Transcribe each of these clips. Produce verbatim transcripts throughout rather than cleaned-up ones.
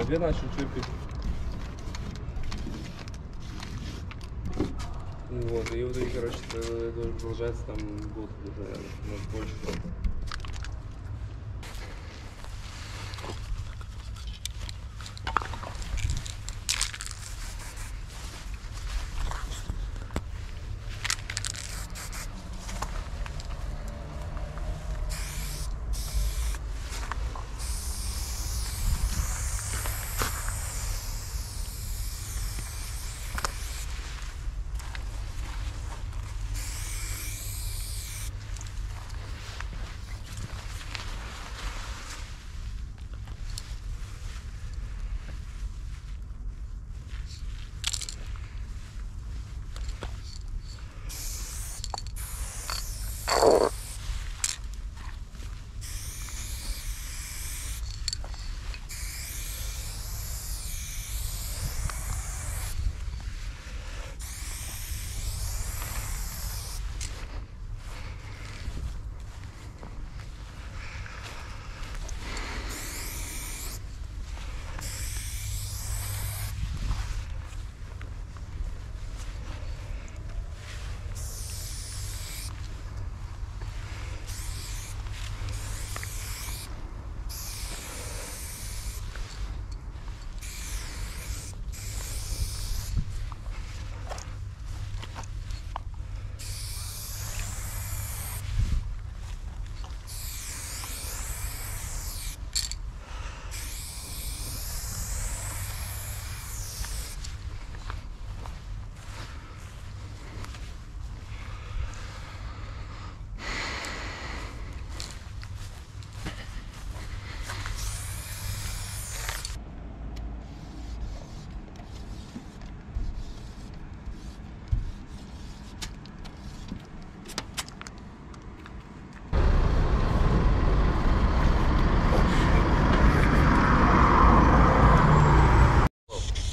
воде начал чиркать. Вот, и вот и, короче, это продолжается там год, наверное, может больше.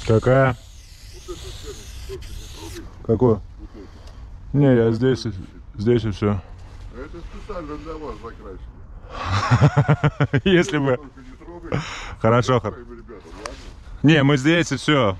Какая? Какую? Не, я здесь, здесь и все. Это специально для вас закрасили. Если бы... Хорошо, хорошо. Не, мы здесь и все.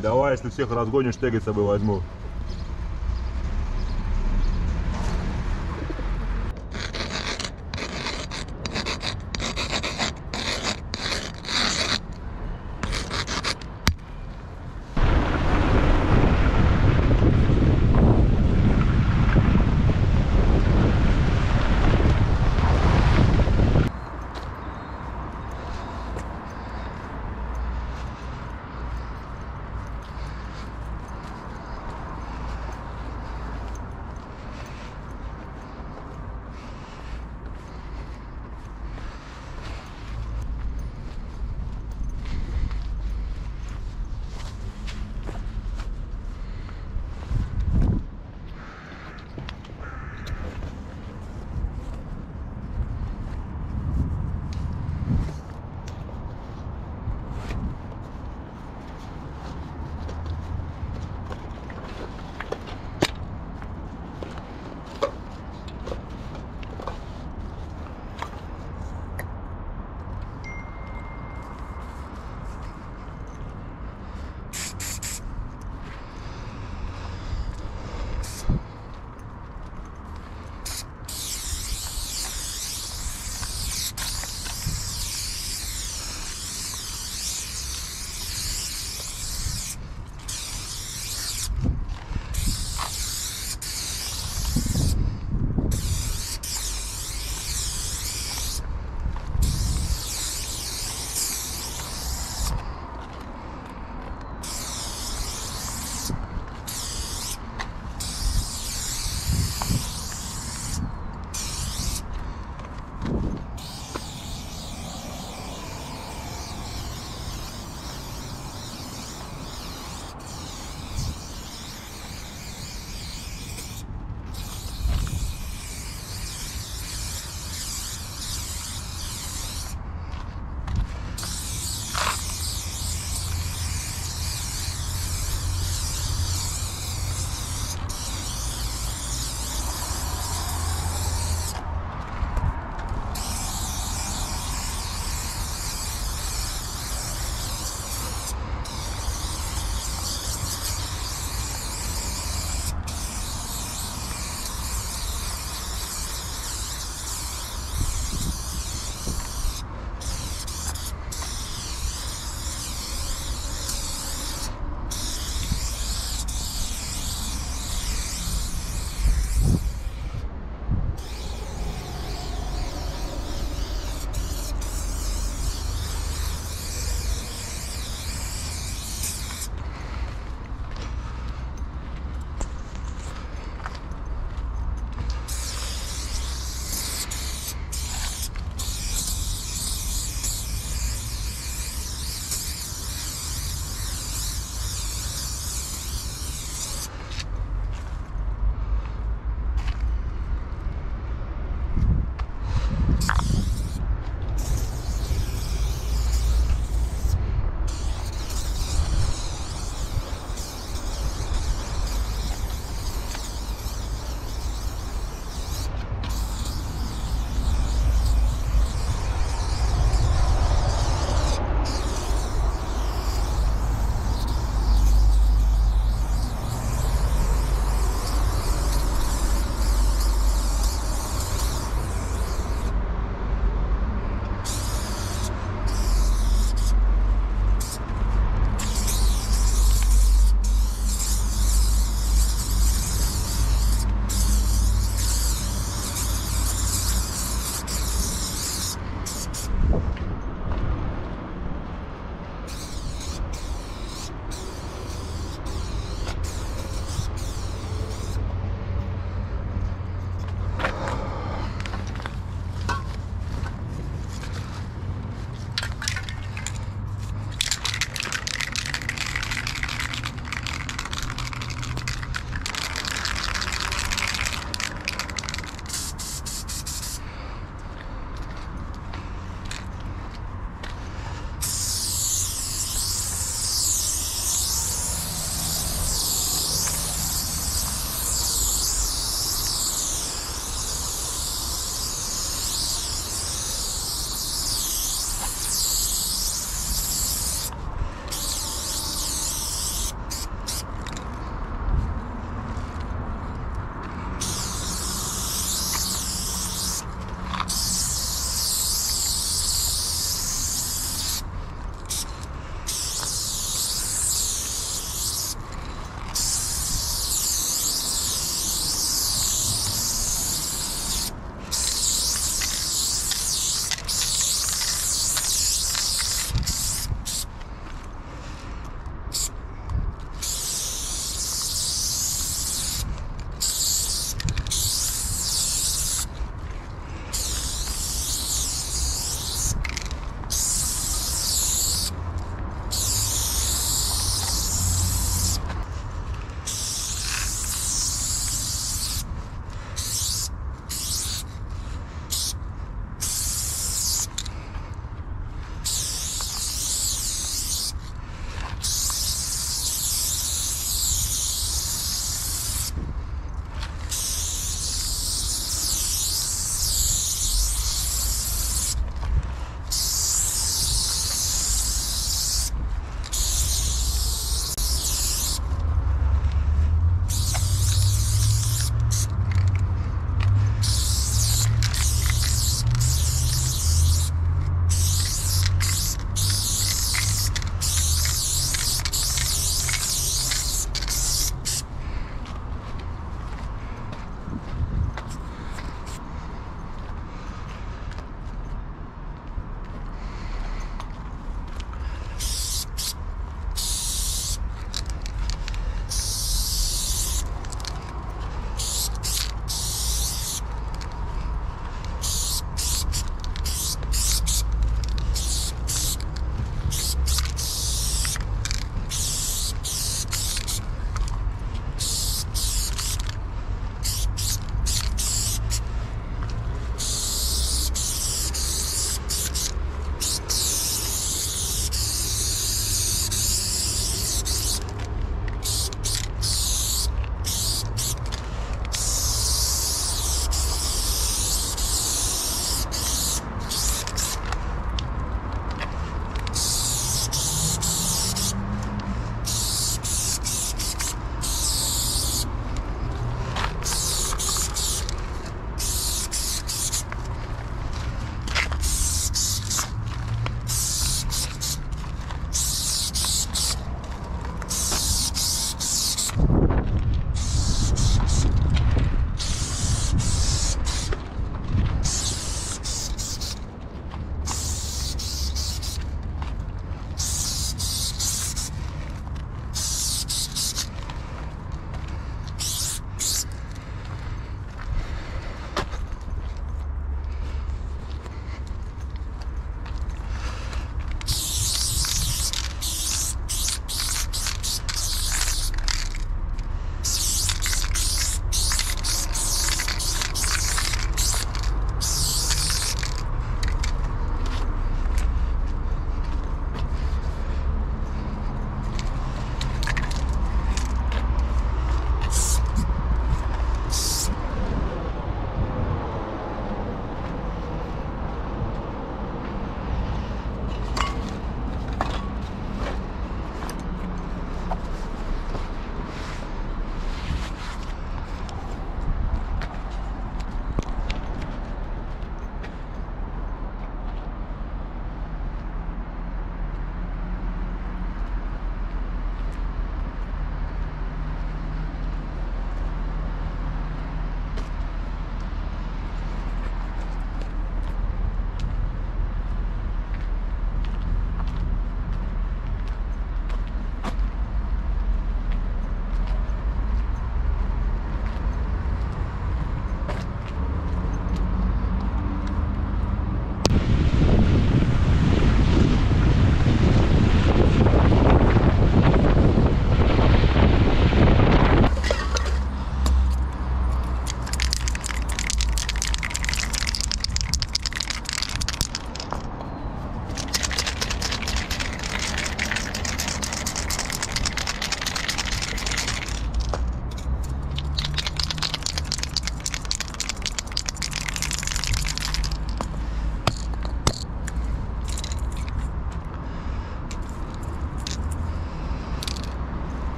Давай, если всех разгонишь, теги с собой возьму.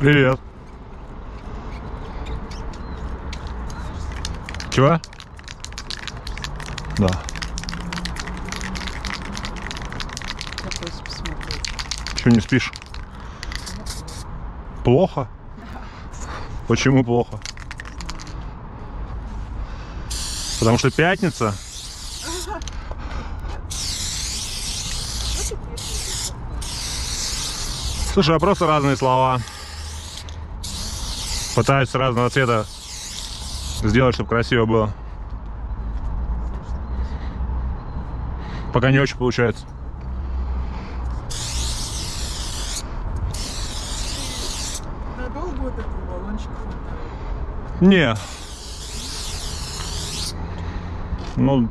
Привет. Чего? Да. Чего не спишь? Плохо? Почему плохо? Потому что пятница. Слушай, а просто разные слова. Пытаюсь разного цвета сделать, чтобы красиво было. Пока не очень получается. Надолго вот этот баллончик хватает? Не. Ну,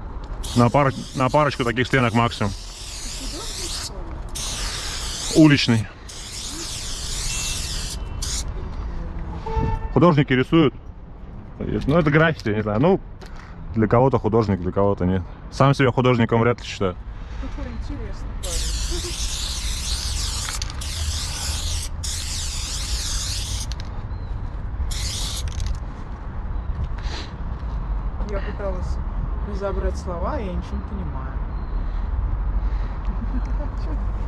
на, пар... на парочку таких стенок максимум. Уличный. Художники рисуют. Ну, это граффити, не знаю. Ну, для кого-то художник, для кого-то нет. Сам себя художником вряд ли считаю. Какой интересный парень. Я пыталась разобрать слова, и я ничего не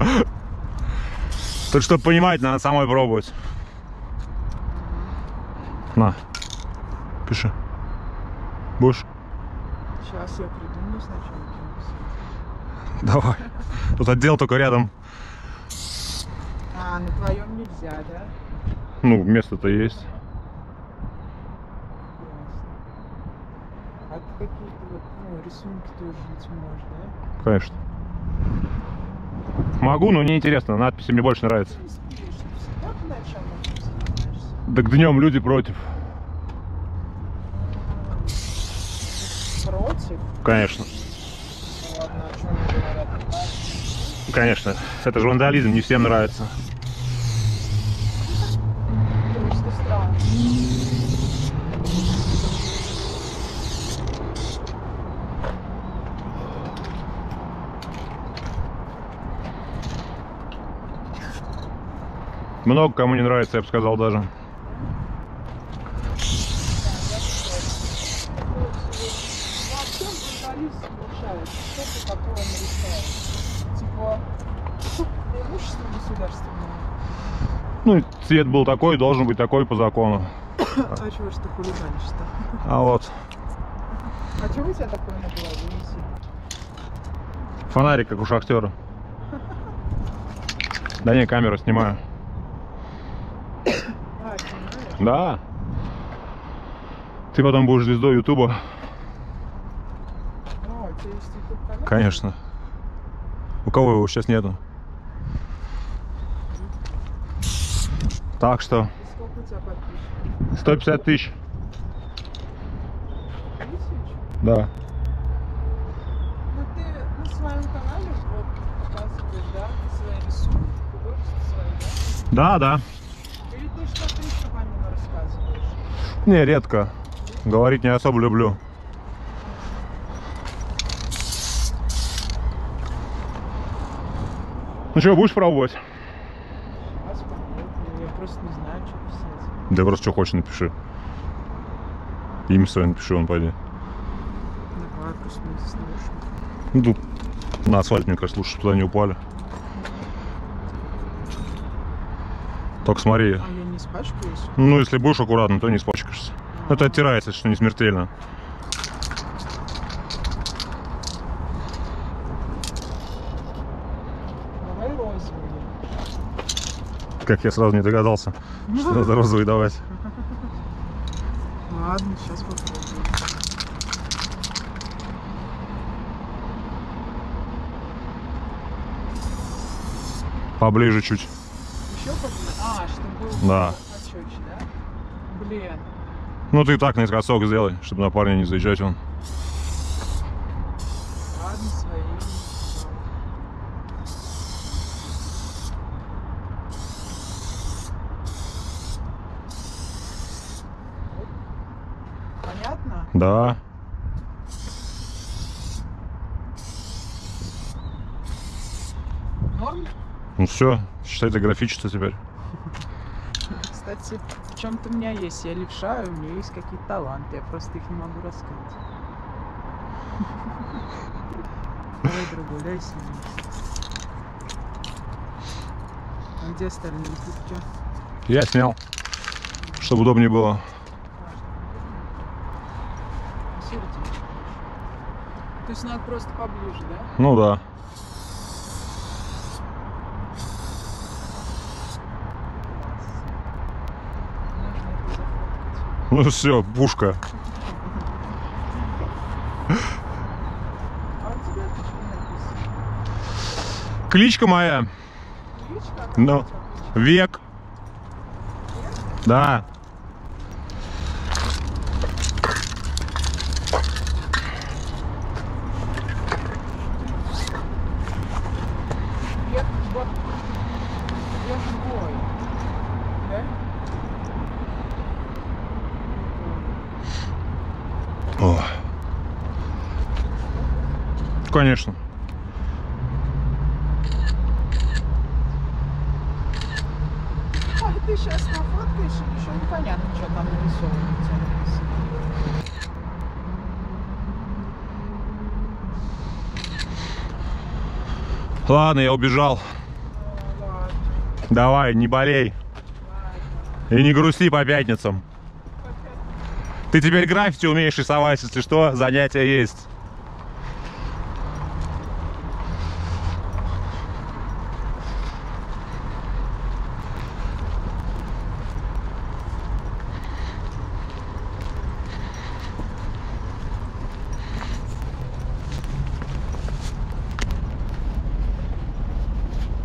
понимаю. Тут, чтобы понимать, надо самой пробовать. На, пиши. Будешь? Сейчас я придумаю сначала. Давай. Тут отдел только рядом. А, на твоем нельзя, да? Ну, место-то есть. А ты какие-то вот, ну, рисунки тоже ведь можешь, да? Конечно. Могу, но неинтересно. Надписи мне больше нравятся. Да к днем люди против. Против? Конечно. Ладно, о чем они говорят? Конечно. Это же вандализм, не всем нравится. Потому что странно. Много кому не нравится, я бы сказал даже. Ну, цвет был такой, должен быть такой по закону. А чего ж ты хулиганишь-то? А вот. А чего у тебя такое на голове? Фонарик, как у шахтера. Да не, камеру снимаю. А, снимаешь? Да. Ты потом будешь звездой Ютуба. О, у тебя есть Ютуб-канал? Конечно. У кого его сейчас нету? Так что. И сколько у тебя подписчиков? сто пятьдесят тысяч. Тысяч? Да. Ну ты на своем канале вот показываешь, да? Ты свои рисунки, художество свои, да? Да, да. Или ты что-то еще помимо рассказываешь? Не, редко. Говорить не особо люблю. Ну что, будешь пробовать? Не знаю, что писать. Да просто что хочешь, напиши. Имя свое напиши, он пойди. Давай, просто не слушай. Ну, тут на асфальт, мне кажется, лучше, чтобы туда не упали. Только смотри. А я не испачкаюсь? Ну, если будешь аккуратно, то не испачкаешься. А-а-а. Это оттирается, что не смертельно. Давай розовый. Как я сразу не догадался, что надо розовый давать. Ладно, сейчас попробуем. Поближе чуть. Еще поближе? А, чтобы был да. Почетче, да? Блин. Ну ты так наискосок сделай, чтобы на парня не заезжать он. Ладно, свои. Понятно? Да. Норм? Ну все, считай, это графичится теперь. кстати, в чем-то у меня есть. Я левша, у меня есть какие-то таланты. Я просто их не могу раскрыть. Давай другой, дай снимем. А где остальные листики? Я снял, чтобы удобнее было. То есть надо просто поближе, да? Ну да. Ну все, пушка. А у тебя почему? Кличка моя. Кличка? Ну, Век. Век. Да. Век, вот. Век, да? О. Конечно. А ты сейчас нафоткаешь, и еще непонятно, что там нарисовано. Ладно, я убежал. Ну, ладно. Давай, не болей. Ладно. И не грусти по пятницам. Ты теперь граффити умеешь рисовать, если что, занятия есть.